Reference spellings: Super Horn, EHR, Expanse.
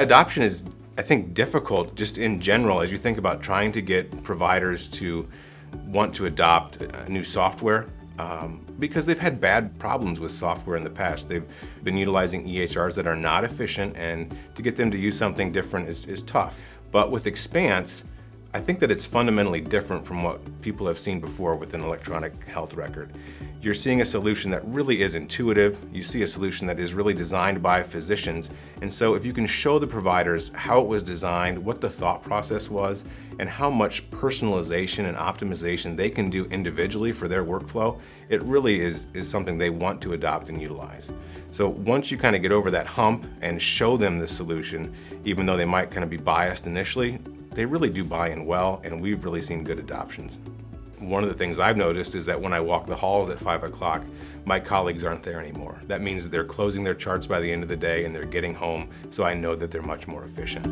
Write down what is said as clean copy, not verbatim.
Adoption is, I think, difficult just in general as you think about trying to get providers to want to adopt new software because they've had bad problems with software in the past. They've been utilizing EHRs that are not efficient, and to get them to use something different is tough. But with Expanse, I think that it's fundamentally different from what people have seen before with an electronic health record. You're seeing a solution that really is intuitive. You see a solution that is really designed by physicians. And so if you can show the providers how it was designed, what the thought process was, and how much personalization and optimization they can do individually for their workflow, it really is something they want to adopt and utilize. So once you kind of get over that hump and show them the solution, even though they might kind of be biased initially, they really do buy in well, and we've really seen good adoptions. One of the things I've noticed is that when I walk the halls at 5 o'clock, my colleagues aren't there anymore. That means that they're closing their charts by the end of the day and they're getting home, so I know that they're much more efficient.